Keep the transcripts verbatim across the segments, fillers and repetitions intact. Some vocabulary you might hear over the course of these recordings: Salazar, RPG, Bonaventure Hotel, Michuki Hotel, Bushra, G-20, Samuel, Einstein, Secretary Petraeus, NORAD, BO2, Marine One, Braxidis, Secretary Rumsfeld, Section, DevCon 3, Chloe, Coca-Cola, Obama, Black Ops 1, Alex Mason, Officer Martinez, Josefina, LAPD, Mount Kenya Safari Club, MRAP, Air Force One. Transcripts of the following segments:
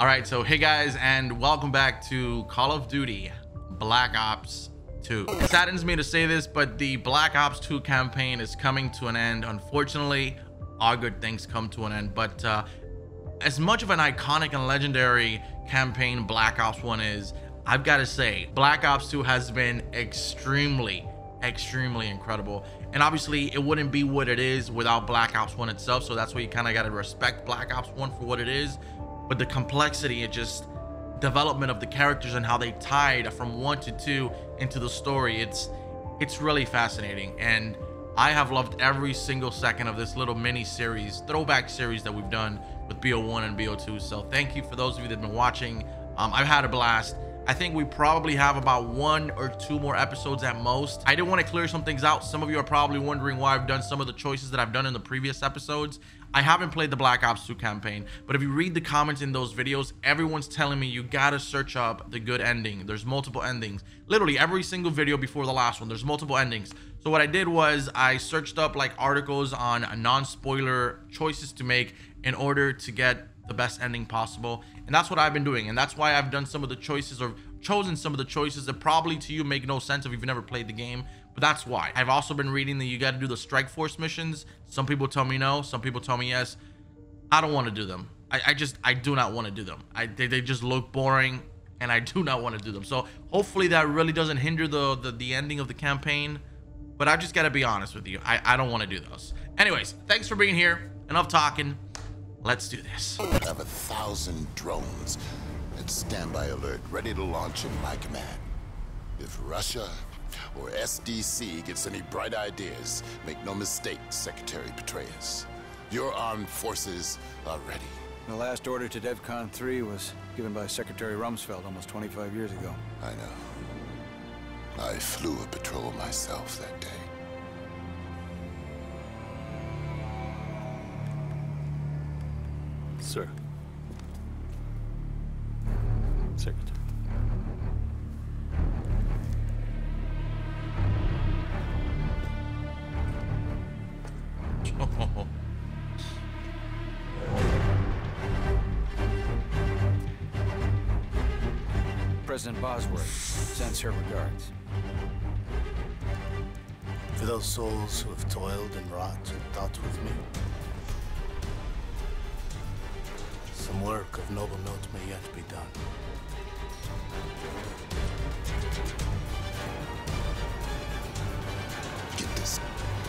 All right, so hey guys, and welcome back to Call of Duty Black Ops two. It saddens me to say this, but the Black Ops two campaign is coming to an end. Unfortunately, all good things come to an end, but uh, as much of an iconic and legendary campaign Black Ops one is, I've got to say, Black Ops two has been extremely, extremely incredible. And obviously, it wouldn't be what it is without Black Ops one itself, so that's why you kind of got to respect Black Ops one for what it is. But the complexity and just development of the characters and how they tied from one to two into the story, it's it's really fascinating. And I have loved every single second of this little mini series, throwback series that we've done with B O one and B O two. So thank you for those of you that have been watching. Um, I've had a blast. I think we probably have about one or two more episodes at most. I did want to clear some things out. Some of you are probably wondering why I've done some of the choices that I've done in the previous episodes. I haven't played the Black Ops two campaign, but if you read the comments in those videos, everyone's telling me you gotta search up the good ending. There's multiple endings. Literally every single video before the last one, there's multiple endings. So what I did was I searched up like articles on non-spoiler choices to make in order to get the best ending possible, and that's what I've been doing, and that's why I've done some of the choices or chosen some of the choices that probably to you make no sense if you've never played the game, but that's why. I've also been reading that you got to do the strike force missions. Some people tell me no, some people tell me yes. I don't want to do them. I, I just I do not want to do them. I they, they just look boring and I do not want to do them. So hopefully that really doesn't hinder the the, the ending of the campaign, but I just got to be honest with you, I, I don't want to do those. Anyways, thanks for being here. Enough talking. Let's do this. I have a thousand drones at standby alert, ready to launch in my command. If Russia or S D C gets any bright ideas, make no mistake, Secretary Petraeus. Your armed forces are ready. The last order to DevCon three was given by Secretary Rumsfeld almost twenty-five years ago. I know. I flew a patrol myself that day. Sir. Secretary. Oh. President Bosworth sends her regards. For those souls who have toiled and wrought and thought with me, some work of noble note may yet be done. Get this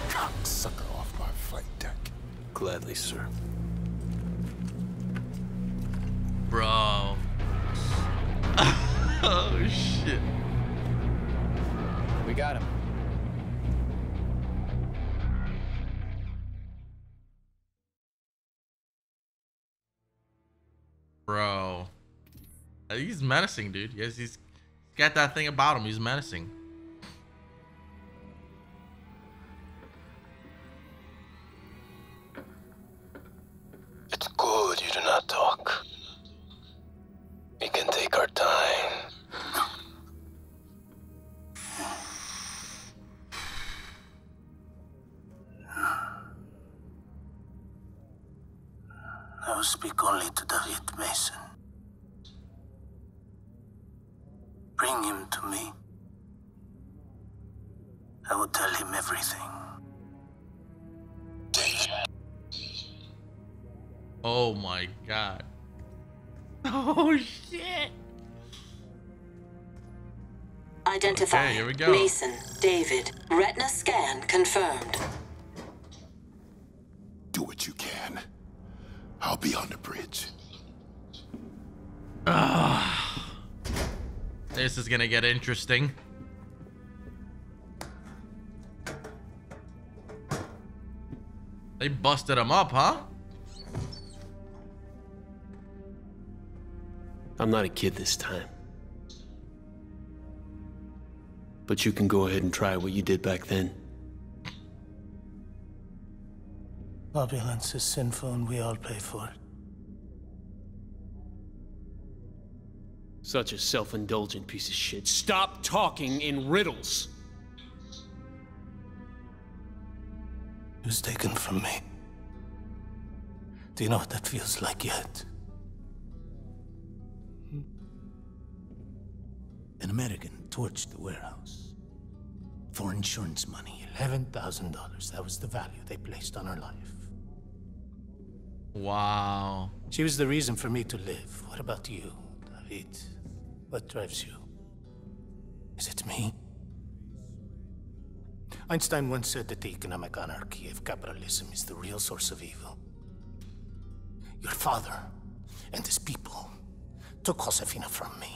cocksucker off my flight deck. Gladly, sir. Bro. Oh, shit. We got him. Bro, he's menacing, dude. Yes, he's got that thing about him. He's menacing. It's good you do not talk. We can take our time. I speak only to David Mason. Bring him to me. I will tell him everything. David. Oh my God. Oh shit. Identify. Okay, here we go. Mason, David. Retina scan confirmed. Do what you can. I'll be on the bridge. Uh, this is gonna get interesting. They busted him up, huh? I'm not a kid this time. But you can go ahead and try what you did back then. Opulence is sinful and we all pay for it. Such a self-indulgent piece of shit. Stop talking in riddles! It was taken from me. Do you know what that feels like yet? An American torched the warehouse for insurance money. eleven thousand dollars. That was the value they placed on her life. Wow. She was the reason for me to live. What about you, David? What drives you? Is it me? Einstein once said that the economic anarchy of capitalism is the real source of evil. Your father and his people took Josefina from me.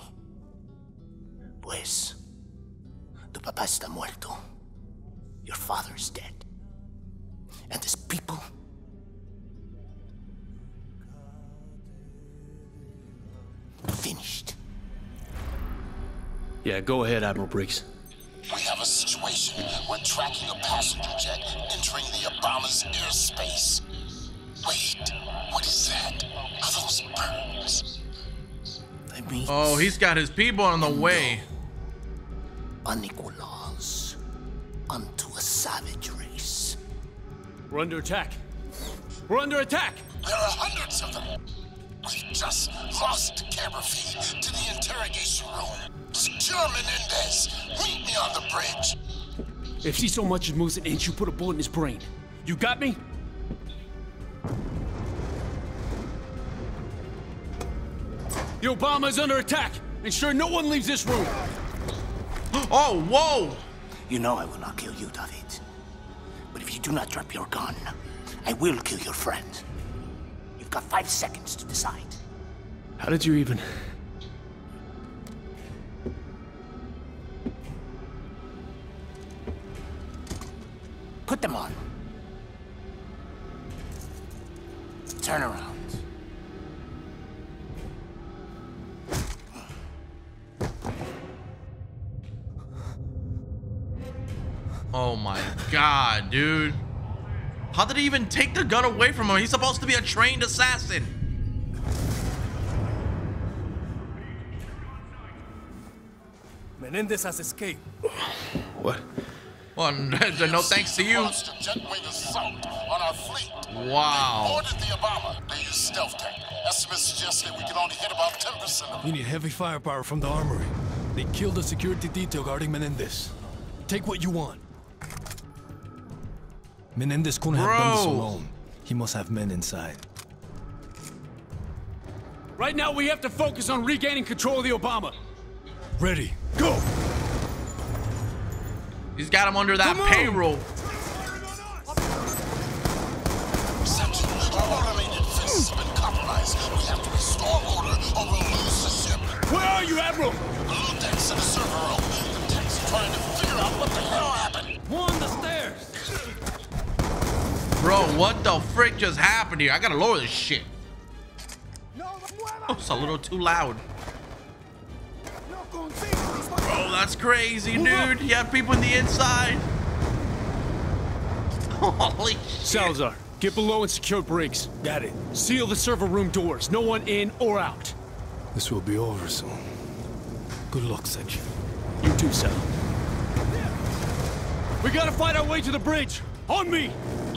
Pues, tu papá está muerto. Your father's dead. And his people? Finished. Yeah, go ahead, Admiral Briggs. We have a situation. We're tracking a passenger jet entering the Obama's airspace. Wait, what is that? Are those birds? I mean, oh, he's got his people on the way. Unequal laws unto a savage race. We're under attack. We're under attack. There are hundreds of them. We just lost camera feed to the interrogation room. Secure Menendez, meet me on the bridge. If she so much as moves an inch, you put a bullet in his brain. You got me? The Obama is under attack. Ensure no one leaves this room. Oh, whoa! You know I will not kill you, David. But if you do not drop your gun, I will kill your friend. You've got five seconds to decide. How did you even... Put them on. Turn around. Oh my God, dude. How did he even take the gun away from him? He's supposed to be a trained assassin. Menendez has escaped. What? Well, no thanks to you. Wow. We need heavy firepower from the armory. They killed the security detail guarding Menendez. Take what you want. Menendez couldn't Bro. have done this alone. He must have men inside. Right now, we have to focus on regaining control of the Obama. Ready, go! He's got him under that payroll. Section, our automated fists have been compromised. We have to restore order or we'll lose the ship. Where are you, Admiral? Below decks in the server room. The tech's trying to figure out what the hell happened. One, the stairs. Bro, what the frick just happened here? I gotta lower this shit. Oh, it's a little too loud. Bro, that's crazy, dude. You have people in the inside. Holy shit. Salazar, get below and secure Briggs. Got it. Seal the server room doors. No one in or out. This will be over soon. Good luck, Section. You too, Sal. We gotta fight our way to the bridge. On me!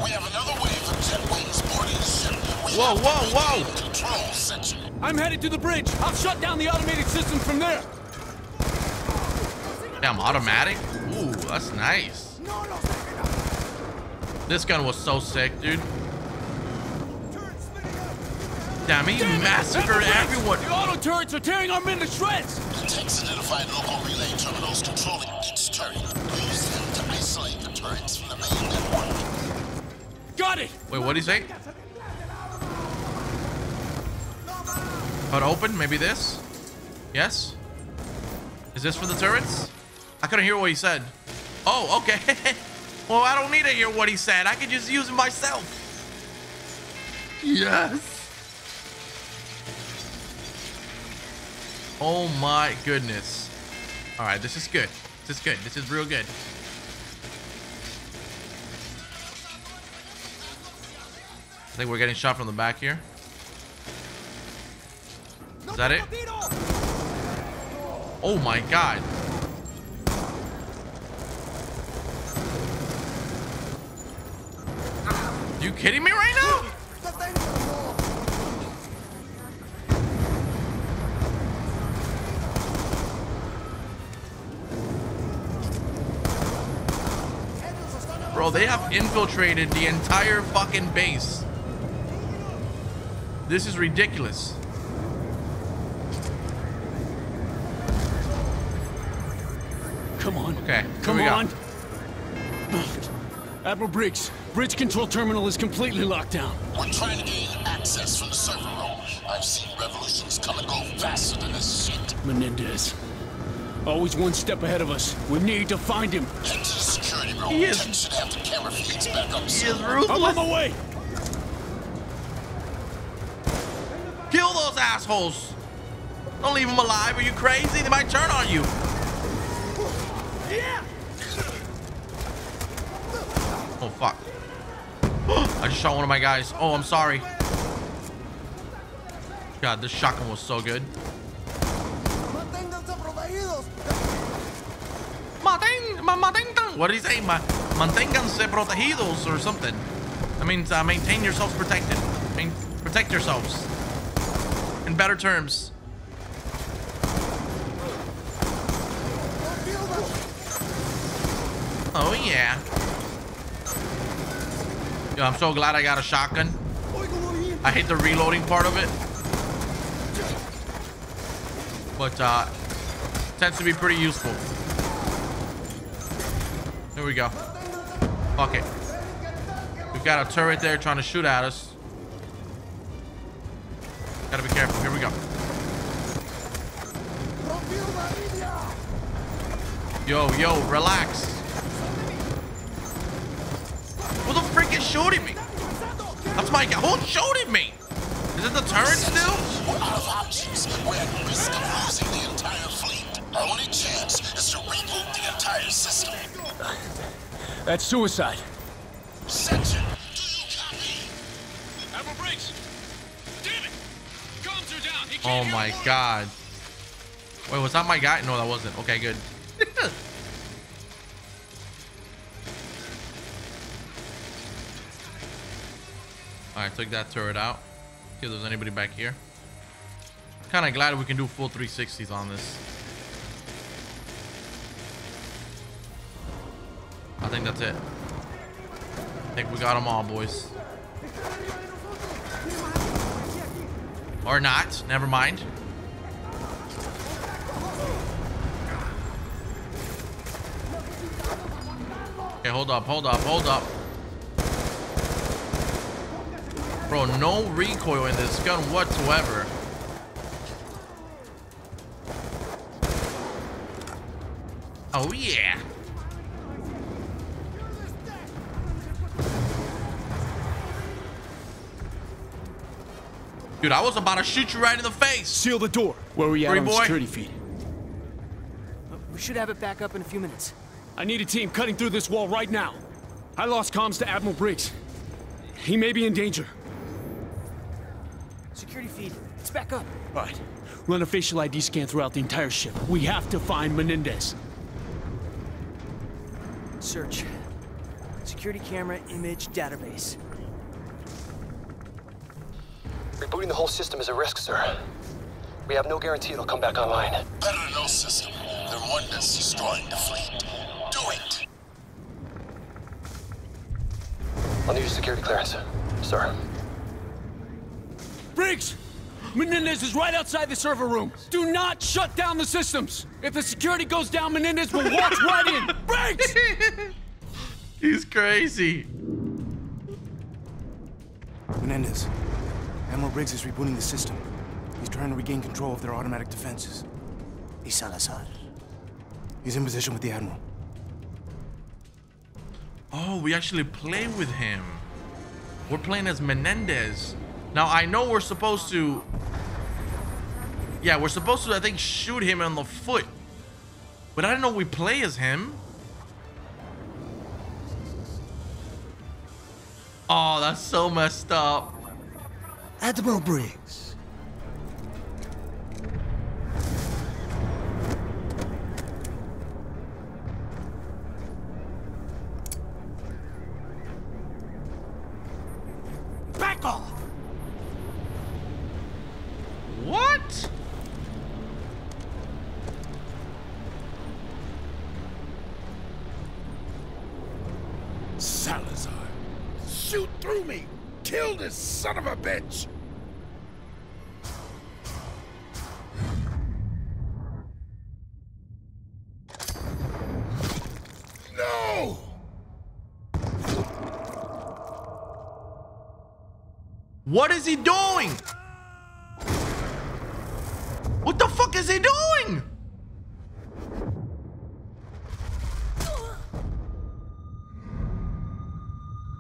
We have another wave of jet wings boarding the ship. We whoa, whoa, whoa! Control, Section. I'm headed to the bridge. I'll shut down the automated system from there. Damn, automatic? Ooh, that's nice. This gun was so sick, dude. Damn, he massacred everyone. The auto turrets are tearing our men to shreds. The techs identified local relay terminals controlling each turret. We use them to isolate the turrets from the main network. Got it! Wait, what did he say? How to open? Maybe this? Yes? Is this for the turrets? I couldn't hear what he said. Oh, okay. Well, I don't need to hear what he said. I could just use it myself. Yes. Oh my goodness. All right, this is good. This is good. This is real good. I think we're getting shot from the back here. Is that it? Oh my God. You kidding me right now? Bro, they have infiltrated the entire fucking base. This is ridiculous. Come on. Okay. Come on. Admiral Briggs, bridge control terminal is completely locked down. We're trying to gain access from the server room. I've seen revolutions come and go faster than this shit. Menendez. Always one step ahead of us. We need to find him. Head to the security room. He is. Should have the camera feeds back up soon. He is ruthless. I'm on my way. Kill those assholes. Don't leave them alive. Are you crazy? They might turn on you. Yeah. Oh, fuck. I just shot one of my guys. Oh, I'm sorry. God, this shotgun was so good. What did he say? Manténganse protegidos or something. That means uh, maintain yourselves protected. I mean, protect yourselves. In better terms. Oh, yeah. Yo, I'm so glad I got a shotgun. I hate the reloading part of it. But, uh, tends to be pretty useful. Here we go. Fuck it. We've got a turret there trying to shoot at us. Gotta be careful. Here we go. Yo, yo, relax. Who the frick is shooting me? That's my guy. Who's shooting me? Is it the turret still? We're out of options. We're at risk of losing the entire fleet. Our only chance is to reboot the entire system. That's suicide. Section, do you copy? Admiral Briggs. Damn it. Guns are down. He can't. Oh my god. Wait, was that my guy? No, that wasn't. Okay, good. Alright, took that turret out. See if there's anybody back here. I'm kind of glad we can do full three sixties on this. I think that's it. I think we got them all, boys. Or not. Never mind. Okay, hold up, hold up, hold up. Bro, no recoil in this gun whatsoever. Oh, yeah. Dude, I was about to shoot you right in the face. Seal the door. Where are we at on security feed? We should have it back up in a few minutes. I need a team cutting through this wall right now. I lost comms to Admiral Briggs. He may be in danger. Security feed. It's back up. All right. Run a facial I D scan throughout the entire ship. We have to find Menendez. Search. Security camera image database. Rebooting the whole system is a risk, sir. We have no guarantee it'll come back online. Better than no system. The one that's destroying the fleet. Do it! I'll need your security clearance, sir. Briggs! Menendez is right outside the server room. Do not shut down the systems. If the security goes down, Menendez will walk right in. Briggs! He's crazy. Menendez, Admiral Briggs is rebooting the system. He's trying to regain control of their automatic defenses. Y Salazar. He's in position with the Admiral. Oh, we actually play with him. We're playing as Menendez. Now, I know we're supposed to... Yeah, we're supposed to, I think, shoot him on the foot. But I didn't know we play as him. Oh, that's so messed up. Admiral Briggs. Back off! What? Salazar. Shoot through me! Kill this son of a bitch! No! What is he doing? What the fuck is he doing?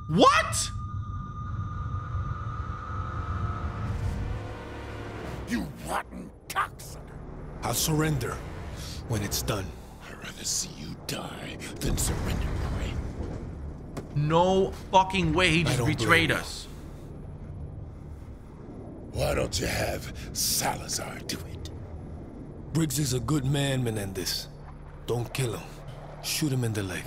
What? You rotten cocksucker! I'll surrender when it's done. I'd rather see you die than surrender, boy. No fucking way, he just betrayed us. Why don't you have Salazar do it? Briggs is a good man, Menendez. Don't kill him. Shoot him in the leg.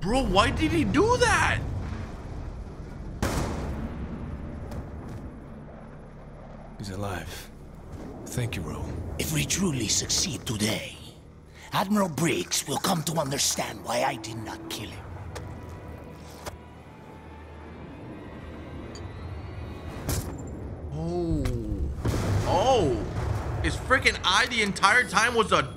Bro, why did he do that? He's alive. Thank you, Raul. If we truly succeed today, Admiral Briggs will come to understand why I did not kill him. Oh. Oh! His freaking eye the entire time was a...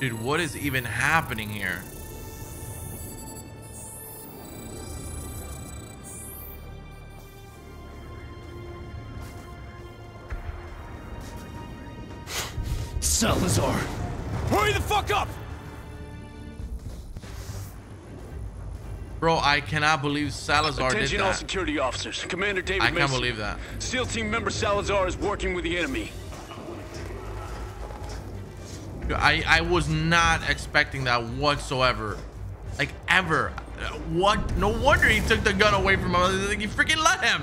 Dude, what is even happening here? Salazar! Hurry the fuck up! Bro, I cannot believe Salazar Attention did that. Attention all security officers. Commander David Mason. I can't believe that. SEAL team member Salazar is working with the enemy. I, I was not expecting that whatsoever. Like, ever. What? No wonder he took the gun away from him. Like, he freaking let him.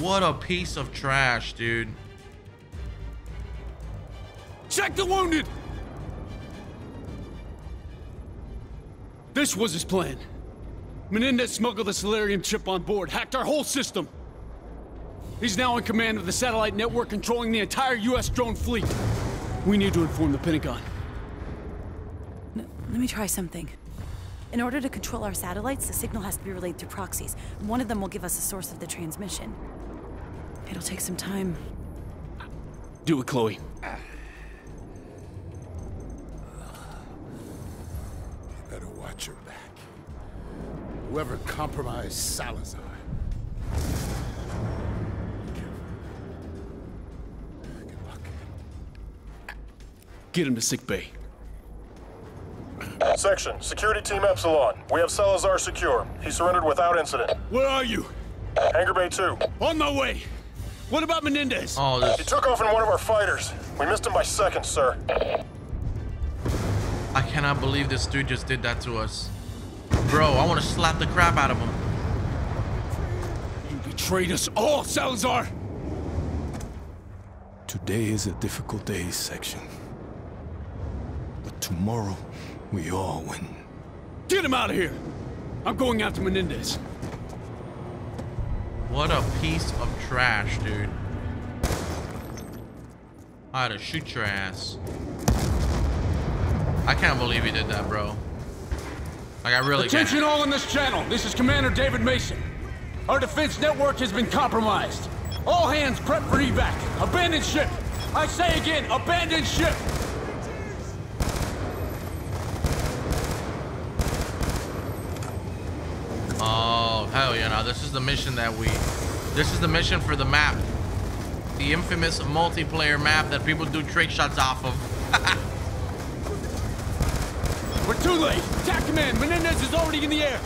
What a piece of trash, dude. Check the wounded. This was his plan. Menendez smuggled the Solarium chip on board, hacked our whole system. He's now in command of the satellite network controlling the entire U S drone fleet. We need to inform the Pentagon. No, let me try something. In order to control our satellites, the signal has to be relayed through proxies. One of them will give us the source of the transmission. It'll take some time. Do it, Chloe. Uh, you better watch your back. Whoever compromised Salazar. Get him to sick bay. Section, security team Epsilon. We have Salazar secure. He surrendered without incident. Where are you? Hangar Bay two. On my way. What about Menendez? Oh, this... He took off in one of our fighters. We missed him by seconds, sir. I cannot believe this dude just did that to us. Bro, I want to slap the crap out of him. You betrayed us all, Salazar. Today is a difficult day, Section. Tomorrow, we all win. Get him out of here! I'm going after Menendez. What a piece of trash, dude. I had to shoot your ass. I can't believe he did that, bro. Like, I really can't. Attention all in this channel. This is Commander David Mason. Our defense network has been compromised. All hands prep for evac. Abandon ship. I say again, abandon ship. Hell yeah, no, this is the mission that we... This is the mission for the map. The infamous multiplayer map that people do trick shots off of. We're too late. Attack command, Menendez is already in the air.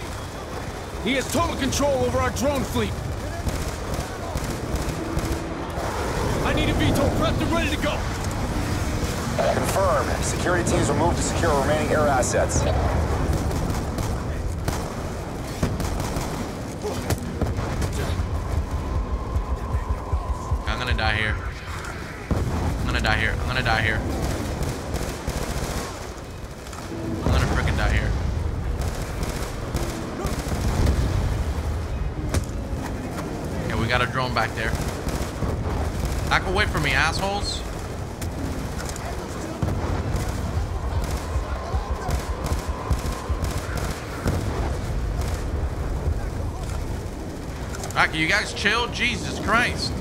He has total control over our drone fleet. I need a veto prepped and ready to go. Confirmed. Security teams will move to secure remaining air assets. Here. die here. I'm gonna die here. I'm gonna frickin' die here. Okay, we got a drone back there. Back away from me, assholes. Alright, can you guys chill? Jesus Christ.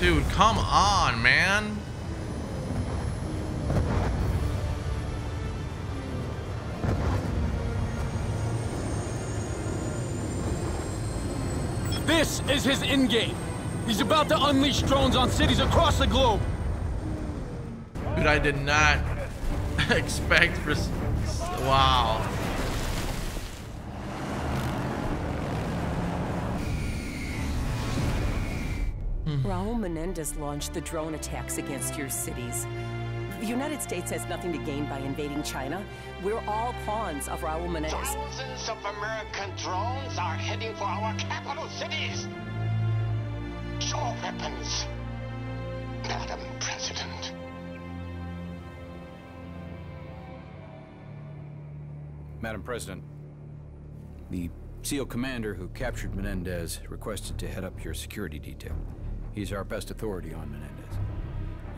Dude, come on, man. This is his end game. He's about to unleash drones on cities across the globe. Dude, I did not expect for... Wow. Raul Menendez launched the drone attacks against your cities. The United States has nothing to gain by invading China. We're all pawns of Raul Menendez. Thousands of American drones are heading for our capital cities. Your weapons, Madam President. Madam President, the SEAL commander who captured Menendez requested to head up your security detail. He's our best authority on Menendez,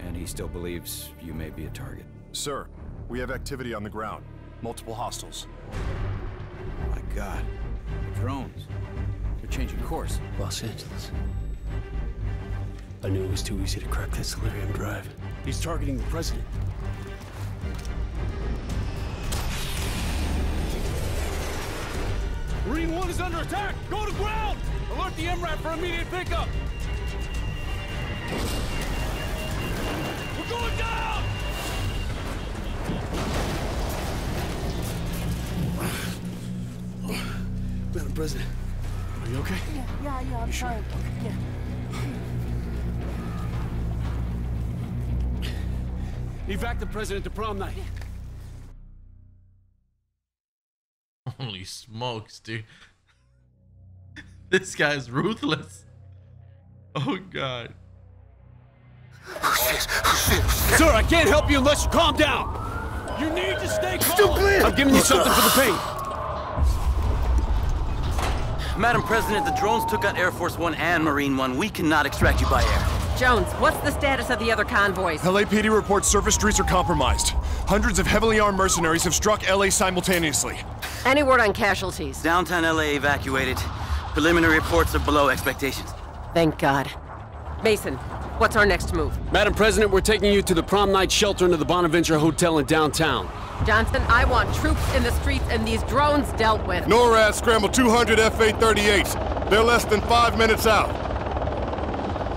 and he still believes you may be a target. Sir, we have activity on the ground. Multiple hostiles. Oh my God, the drones. They're changing course. Los Angeles. I knew it was too easy to crack that Solarium drive. He's targeting the president. Marine One is under attack! Go to ground! Alert the M RAP for immediate pickup! We're going down! Madam President, are you okay? Yeah, yeah, yeah I'm sure? fine. Yeah. Evac the president to prom night. Yeah. Holy smokes, dude. This guy's ruthless. Oh, God. Who's this? Who's this? Who's this? Sir, I can't help you unless you calm down. You need to stay calm. Stupid. I'm giving you something for the pain. Madam President, the drones took out Air Force One and Marine One. We cannot extract you by air. Jones, what's the status of the other convoys? L A P D reports surface streets are compromised. Hundreds of heavily armed mercenaries have struck L A simultaneously. Any word on casualties? Downtown L A evacuated. Preliminary reports are below expectations. Thank God. Mason, what's our next move? Madam President, we're taking you to the prom night shelter under the Bonaventure Hotel in downtown. Johnson, I want troops in the streets and these drones dealt with. NORAD scrambled two hundred F A thirty-eights. They're less than five minutes out.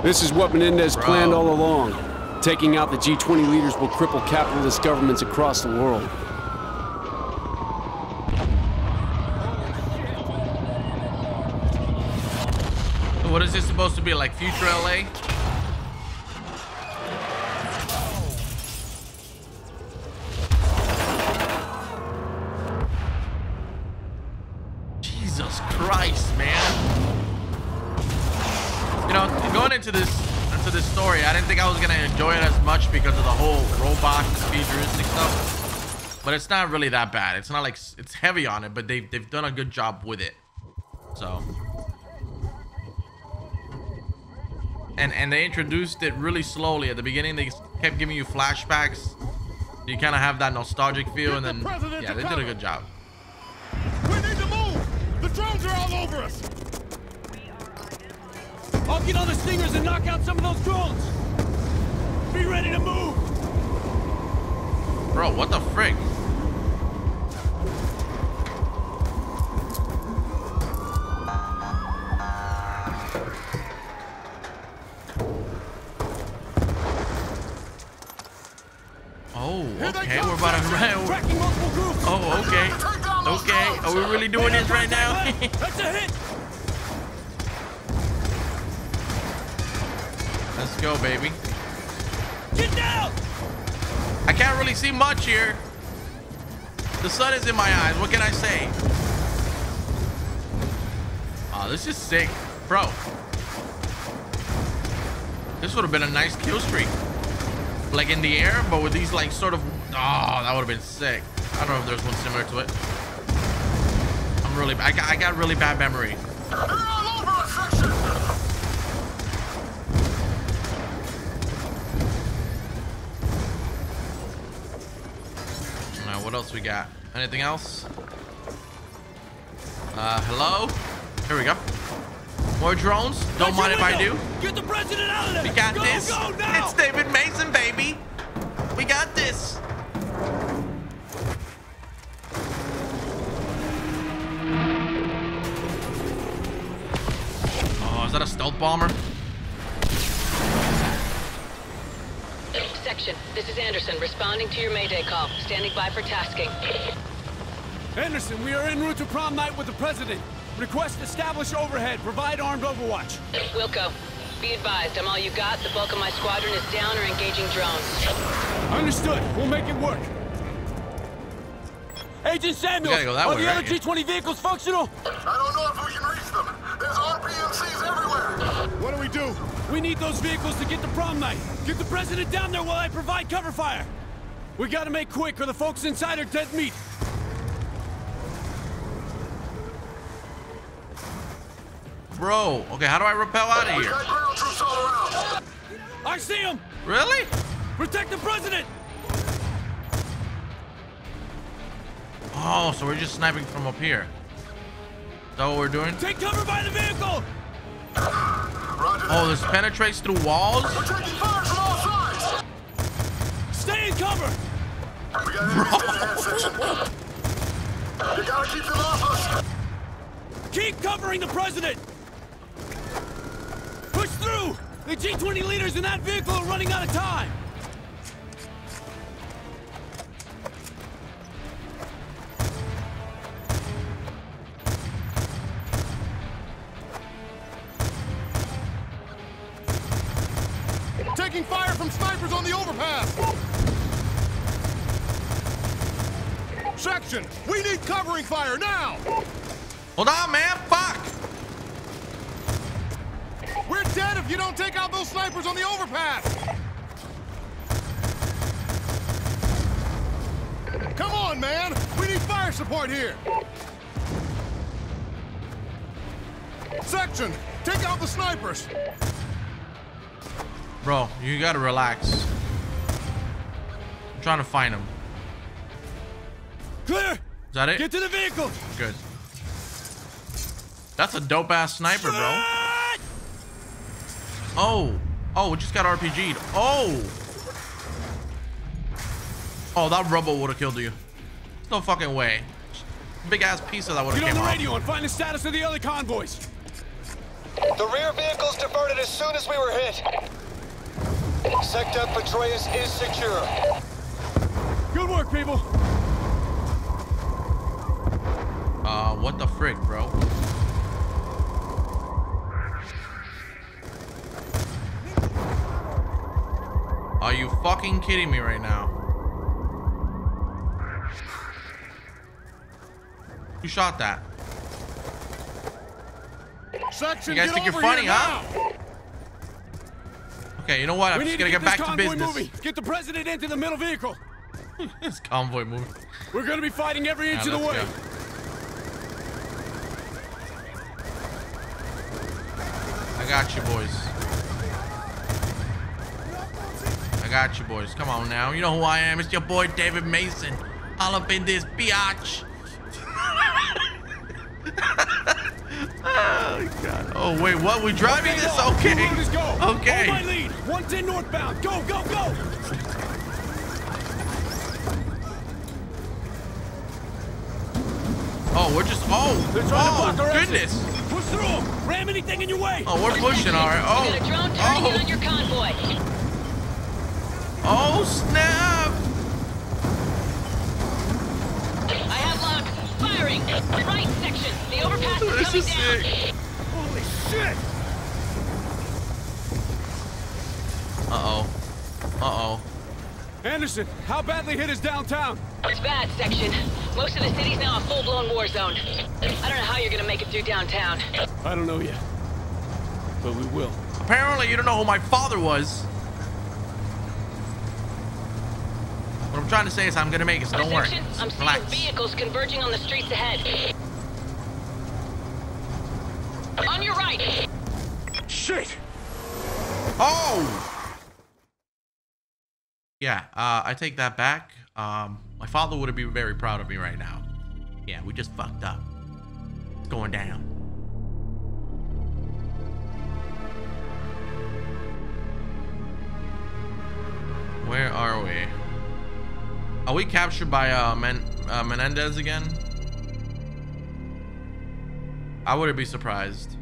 This is what Menendez Bro. planned all along. Taking out the G twenty leaders will cripple capitalist governments across the world. What is this supposed to be, like future L A? Jesus Christ, man. You know, going into this into this story, I didn't think I was gonna enjoy it as much because of the whole robots, futuristic stuff. But it's not really that bad. It's not like it's heavy on it, but they've they've done a good job with it. So And, and they introduced it really slowly. At the beginning, they kept giving you flashbacks. You kind of have that nostalgic feel, and then, yeah, they did a good job. We need to move! The drones are all over us! I'll get on the stingers and knock out some of those drones! Be ready to move! Bro, what the frick? Oh, okay, we're about to run. Oh, okay. Okay, are we really doing this right now? That's a hit. Let's go, baby. Get down! I can't really see much here. The sun is in my eyes. What can I say? Oh, this is sick. Bro. This would have been a nice kill streak. Like in the air, but with these like sort of... Oh, that would have been sick. I don't know if there's one similar to it. I'm really... I got, I got really bad memory. Alright, what else we got? Anything else? Uh, hello? Here we go. More drones. Don't mind if I do. Get the president out of there. We got go, this. Go now. It's David Mason, baby. We got this. Oh, is that a stealth bomber? Section, this is Anderson responding to your Mayday call. Standing by for tasking. Anderson, we are en route to prom night with the president. Request establish overhead. Provide armed overwatch. Wilco, be advised, I'm all you got. The bulk of my squadron is down or engaging drones. Understood. We'll make it work. Agent Samuel, go are way, the right? other G twenty vehicles functional? I don't know if we can reach them. There's R P M Cs everywhere. What do we do? We need those vehicles to get to prom night. Get the president down there while I provide cover fire. We gotta make quick or the folks inside are dead meat. Bro, okay, how do I rappel out of here? I see him! Really? Protect the president! Oh, so we're just sniping from up here. Is that what we're doing? Take cover by the vehicle! Oh, this penetrates through walls? We're taking fire from all sides! Stay in cover! We got Bro. You gotta keep them off us! Keep covering the president! Push through! The G twenty leaders in that vehicle are running out of time! Taking fire from snipers on the overpass! Section, we need covering fire now! Hold on, man! Fuck! We're dead if you don't take out those snipers on the overpass! Come on, man! We need fire support here! Section, take out the snipers! Bro, you gotta relax. I'm trying to find them. Clear! Is that it? Get to the vehicle! Good. That's a dope-ass sniper, bro. Oh, oh, we just got R P G'd. Oh, oh, that rubble would have killed you. There's no fucking way. Big ass piece of that would have killed you. Get on the radio and find the status of the other convoys. The rear vehicles diverted as soon as we were hit. Sector Petraeus is secure. Good work, people. Uh, what the frick, bro? Are you fucking kidding me right now? Who shot that? Section, you guys think you're funny, huh? Okay, you know what? I'm just gonna get back to business. Movie. Get the president into the middle vehicle. This convoy movie. We're gonna be fighting every inch of the way. I got you, boys. I got you, boys. Come on now. You know who I am. It's your boy, David Mason. All up in this biatch. Oh, God. Oh, wait. What? We driving okay, this? Okay. Okay. Hold my lead. one ten northbound. Go, go, go. Oh, we're just... Oh. They're trying oh, to block our goodness. Push through. Ram anything in your way. Oh, we're pushing. All right. Oh. We're gonna drone target oh. on your convoy. Oh, snap! I have lock. Firing. Right section. The overpass is coming down. Sick. Holy shit! Uh-oh. Uh-oh. Anderson, how badly hit is downtown? It's bad, Section. Most of the city's now a full-blown war zone. I don't know how you're gonna make it through downtown. I don't know yet, but we will. Apparently, you don't know who my father was. What I'm trying to say is I'm gonna make it, so don't worry. I'm seeing vehicles converging on the streets ahead. On your right! Shit! Oh! Yeah, uh, I take that back. Um, my father would be very proud of me right now. Yeah, we just fucked up. It's going down. Where are we? Are we captured by uh, Men uh, Menendez again? I wouldn't be surprised.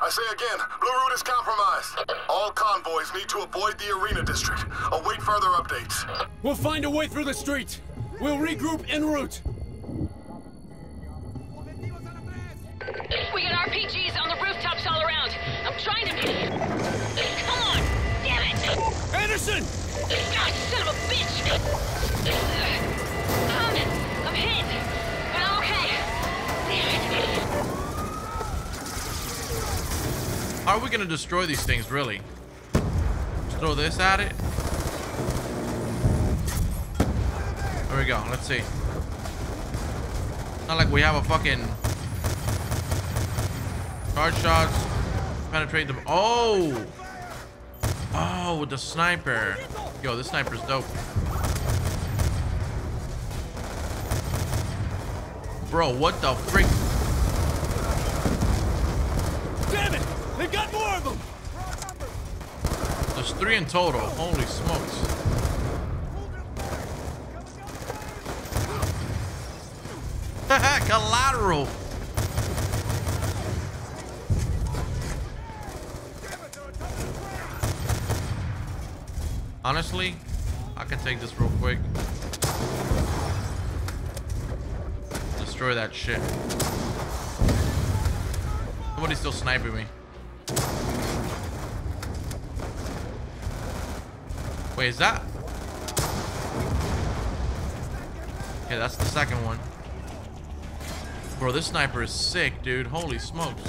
I say again, Blue Route is compromised. All convoys need to avoid the arena district. Await further updates. We'll find a way through the street. We'll regroup en route. We got R P Gs on the rooftops all around. I'm trying to... Come on! Damn it! Anderson! God, son of a bitch! Um, I'm hit, but I'm okay. Damn it! How are we gonna destroy these things, really? Just throw this at it. There we go. Let's see. Not like we have a fucking charge shots. Penetrate them. Oh! Oh, with the sniper. Yo, this sniper's dope. Bro, what the frick? They've got more of them! There's three in total. Holy smokes. Haha, collateral! Honestly, I can take this real quick. Destroy that shit. Somebody's still sniping me. Wait, is that? Okay, that's the second one. Bro, this sniper is sick, dude. Holy smokes.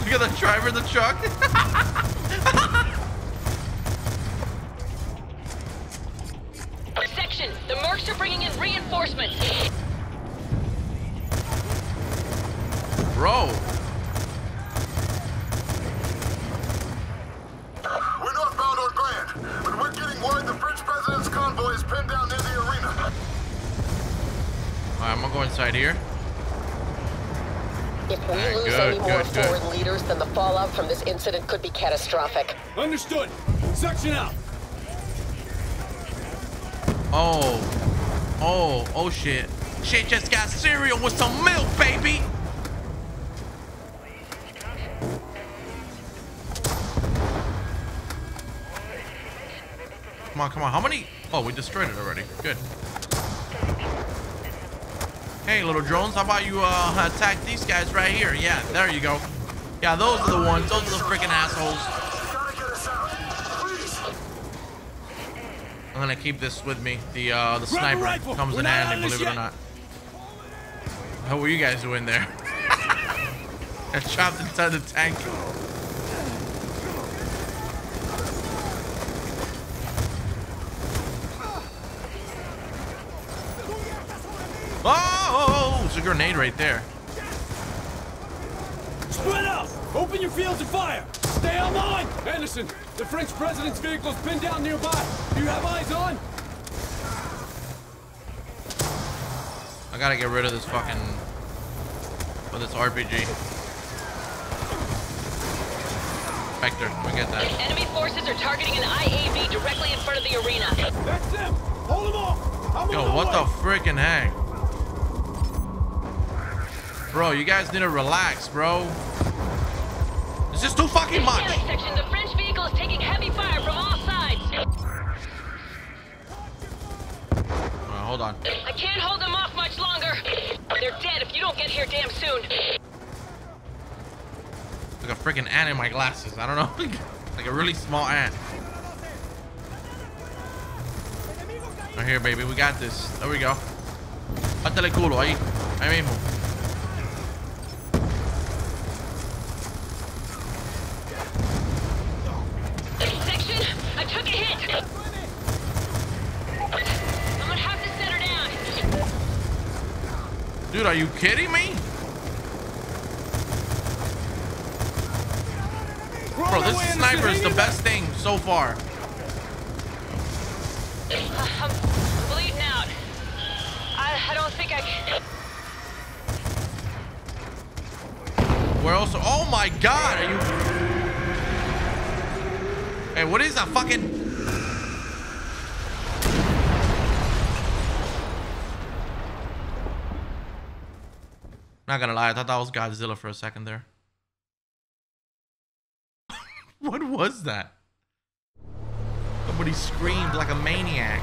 Look at the driver in the truck. Section, the mercs are bringing in reinforcements. Bro. We're northbound on Grand, but we're getting word the French president's convoy is pinned down near the arena. Alright, I'm gonna go inside here. If we right, lose good, any good, more good. foreign leaders, then the fallout from this incident could be catastrophic. Understood. Section out. Oh. Oh, oh shit. Shit just got cereal with some milk, baby. Come on, come on. How many? Oh, we destroyed it already. Good. Hey, little drones, how about you uh, attack these guys right here? Yeah, there you go. Yeah, those are the ones. Those are the freaking assholes. I'm gonna keep this with me. The uh, the sniper comes in handy, believe it or not. How were you guys doing there? I chopped inside the tank. Oh, there's a grenade right there. Split up! Open your fields of fire! Stay online! Anderson, the French president's vehicle's pinned down nearby. Do you have eyes on? I gotta get rid of this fucking... Well, this R P G. Vector, we get that. Enemy forces are targeting an I A V directly in front of the arena. That's them! Hold them off! I'm Yo, what way. the freaking heck? Bro, you guys need to relax, bro. It's just too fucking much. Section, the French vehicle is taking heavy fire from all sides. All right, hold on. I can't hold them off much longer. They're dead if you don't get here damn soon. Like a freaking ant in my glasses. I don't know. Like a really small ant. Right here, baby. We got this. There we go. Hátale culo, ahí. Ahí mismo. Section, I took a hit. I'm gonna have to set her down. Dude, are you kidding me? Bro, this sniper is the best thing so far. I'm bleeding out. I, I don't think I can. Where else? Oh my god, are you... Hey, what is that fucking... Not gonna lie, I thought that was Godzilla for a second there. What was that? Somebody screamed like a maniac.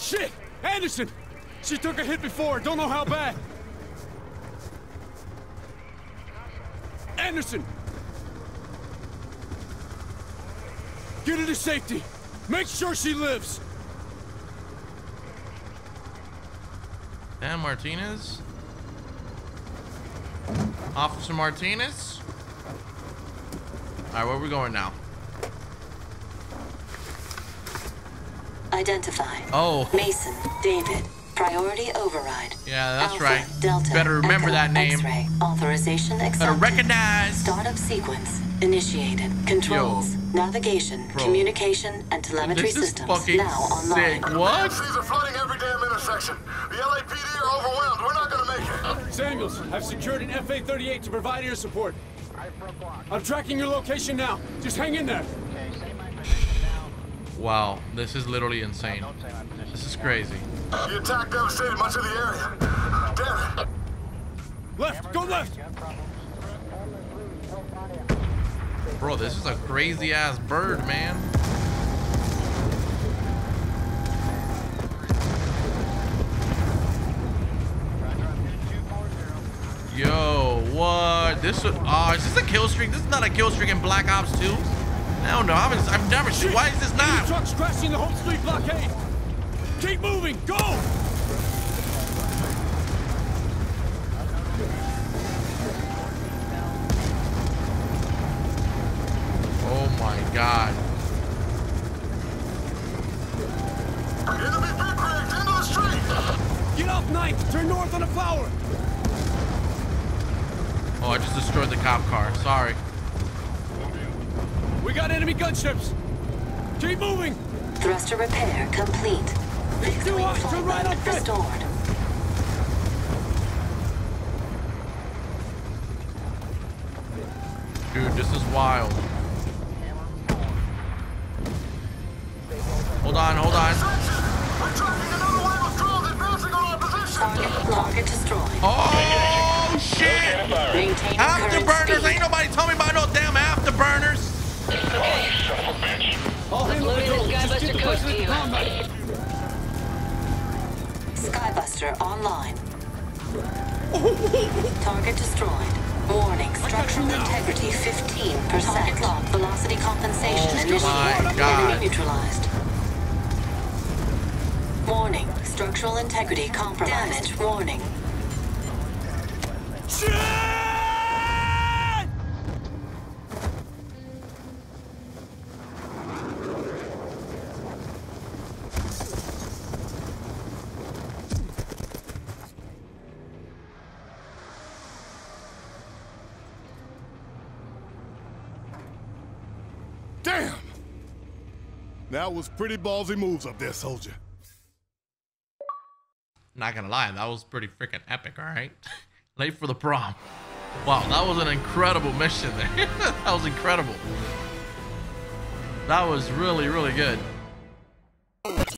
Shit! Anderson! She took a hit before, don't know how bad. Anderson! Get her to safety. Make sure she lives. Damn, Martinez. Officer Martinez. Alright, where are we going now? Identify. Oh. Mason, David. Priority override. Yeah, that's Alpha, right. Delta, better remember Echo, that name. X-ray. Authorization accepted. Better recognize. Startup sequence initiated. Controls, Yo. navigation, Bro. communication, and telemetry this is systems fucking now online. Sick. What? The trees are flooding every damn intersection. The L A P D are overwhelmed. We're not gonna make it. Samuels, I've secured an F A thirty-eight to provide air support. I'm tracking your location now. Just hang in there. Wow, this is literally insane. This is crazy. The attack devastated much of the area. Damn it. Left, go left. Bro, this is a crazy ass bird, man. Yo, what? This would, oh, is this a kill streak? This is not a kill streak in Black Ops two. I don't know. I haven't, I've never seen. Why is this not? Trucks crashing the whole street blockade. Keep moving. Go. Oh my God. Enemy big rigged into the street. Get off ninth. Turn north on the flower. Oh, I just destroyed the cop car. Sorry. We got enemy gunships. Keep moving. Thruster repair complete. Fixed wing fallback restored. Dude, this is wild. Hold on, hold on. We're tracking another wave of drones advancing on our position. Target locker destroyed. Oh shit! Afterburners. Ain't nobody told me about no damn afterburners. Okay. Skybuster online. Target destroyed. Warning, structural integrity fifteen percent. Target lock, velocity compensation initiated. Enemy neutralized. Warning, Structural integrity compromised. Damage warning. Damn! That was pretty ballsy moves up there, soldier. Not gonna lie, that was pretty freaking epic, all right? Late for the prom. Wow, that was an incredible mission there. That was incredible. That was really, really good.